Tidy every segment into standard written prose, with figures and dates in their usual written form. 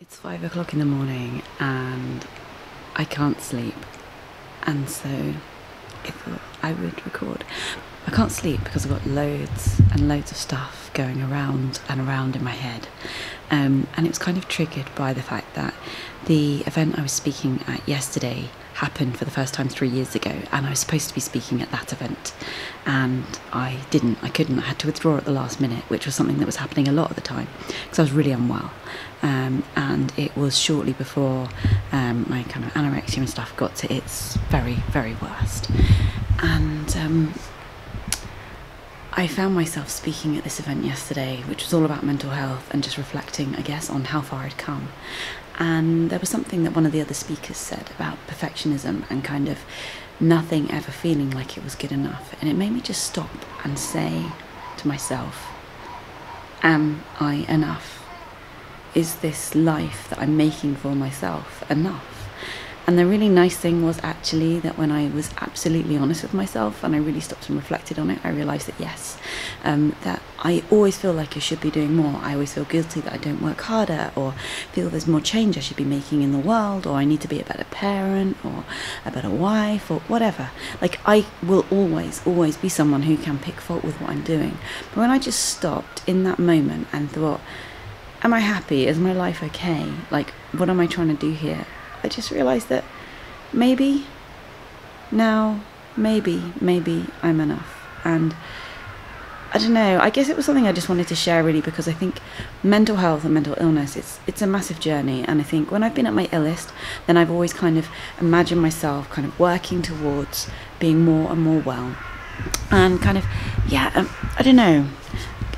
It's 5 o'clock in the morning and I can't sleep, and so I thought I would record. I can't sleep because I've got loads and loads of stuff going around and around in my head, and it was kind of triggered by the fact that the event I was speaking at yesterday happened for the first time 3 years ago, and I was supposed to be speaking at that event and I didn't, I couldn't, I had to withdraw at the last minute, which was something that was happening a lot at the time because I was really unwell, and it was shortly before my kind of anorexia and stuff got to its very, very worst. And I found myself speaking at this event yesterday, which was all about mental health and just reflecting, I guess, on how far I'd come. And there was something that one of the other speakers said about perfectionism and kind of nothing ever feeling like it was good enough. And it made me just stop and say to myself, am I enough? Is this life that I'm making for myself enough? And the really nice thing was actually that when I was absolutely honest with myself and I really stopped and reflected on it, I realised that yes, that I always feel like I should be doing more. I always feel guilty that I don't work harder, or feel there's more change I should be making in the world, or I need to be a better parent or a better wife or whatever. Like, I will always, always be someone who can pick fault with what I'm doing. But when I just stopped in that moment and thought, am I happy? Is my life okay? Like, what am I trying to do here? I just realised that maybe, now, maybe I'm enough. And I don't know, I guess it was something I just wanted to share really, because I think mental health and mental illness, it's a massive journey. And I think when I've been at my illest, then I've always kind of imagined myself kind of working towards being more and more well. And kind of, yeah, I don't know.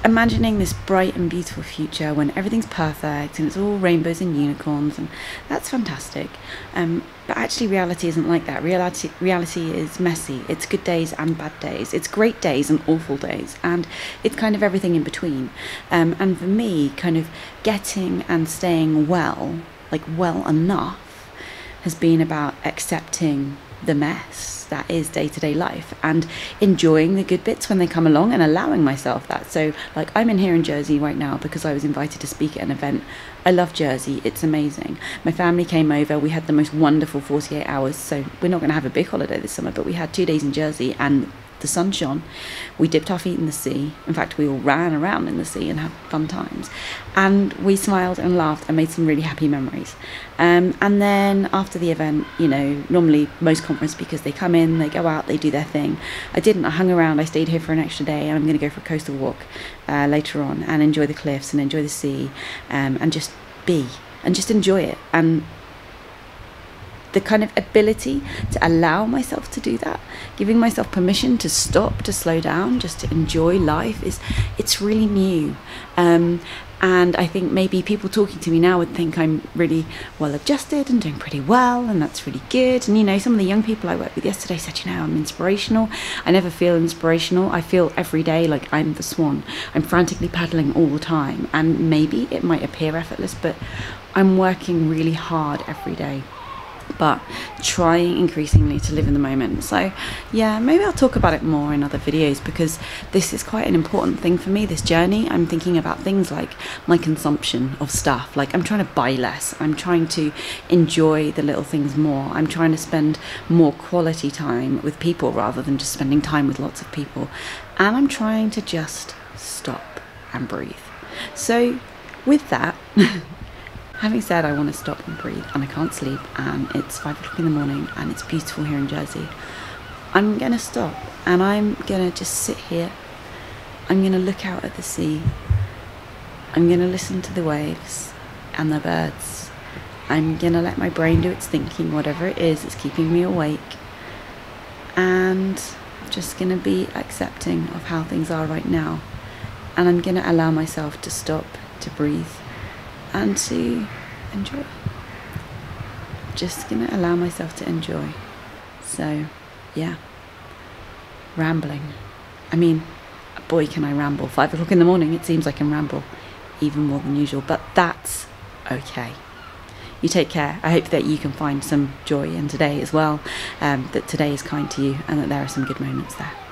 Imagining this bright and beautiful future when everything's perfect and it's all rainbows and unicorns, and that's fantastic, but actually reality isn't like that. Reality is messy. It's good days and bad days, it's great days and awful days, and it's kind of everything in between. And for me, kind of getting and staying well, like well enough, has been about accepting the mess that is day-to-day life and enjoying the good bits when they come along and allowing myself that. So like, I'm in here in Jersey right now because I was invited to speak at an event. I love Jersey, it's amazing. My family came over, we had the most wonderful 48 hours, so we're not going to have a big holiday this summer, but we had 2 days in Jersey and the sun shone. We dipped our feet in the sea. In fact, we all ran around in the sea and had fun times. And we smiled and laughed and made some really happy memories. And then after the event, you know, normally most conference speakers, they come in, they go out, they do their thing. I didn't. I hung around. I stayed here for an extra day, and I'm going to go for a coastal walk later on and enjoy the cliffs and enjoy the sea, and just be and just enjoy it. And the kind of ability to allow myself to do that, giving myself permission to stop, to slow down, just to enjoy life, it's really new. And I think maybe people talking to me now would think I'm really well adjusted and doing pretty well, and that's really good. And you know, some of the young people I worked with yesterday said, you know, I'm inspirational. I never feel inspirational. I feel every day like I'm the swan. I'm frantically paddling all the time. And maybe it might appear effortless, but I'm working really hard every day, but trying increasingly to live in the moment. So yeah, maybe I'll talk about it more in other videos, because this is quite an important thing for me, this journey. I'm thinking about things like my consumption of stuff. Like, I'm trying to buy less. I'm trying to enjoy the little things more. I'm trying to spend more quality time with people rather than just spending time with lots of people. And I'm trying to just stop and breathe. So with that, having said I want to stop and breathe, and I can't sleep, and it's 5 o'clock in the morning and it's beautiful here in Jersey, I'm going to stop and I'm going to just sit here. I'm going to look out at the sea. I'm going to listen to the waves and the birds. I'm going to let my brain do its thinking, whatever it is that's keeping me awake. And I'm just going to be accepting of how things are right now. And I'm going to allow myself to stop, to breathe, and to enjoy. Just gonna allow myself to enjoy. So yeah, rambling. I mean, boy, can I ramble. 5 o'clock in the morning, it seems I can ramble even more than usual, but that's okay. You take care. I hope that you can find some joy in today as well, that today is kind to you and that there are some good moments there.